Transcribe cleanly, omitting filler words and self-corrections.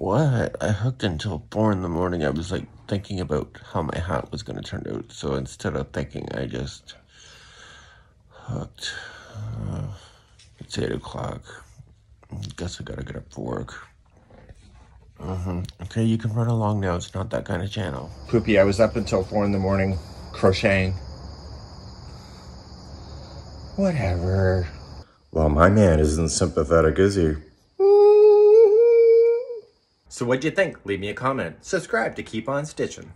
What? I hooked until 4 in the morning. I was like thinking about how my hat was going to turn out. So instead of thinking, I just hooked. It's 8 o'clock. Guess I gotta get up for work. Okay, you can run along now. It's not that kind of channel. Poopy, I was up until 4 in the morning crocheting. Whatever. Well, my man isn't sympathetic, is he? So what'd you think? Leave me a comment. Subscribe to Keep On Stitching.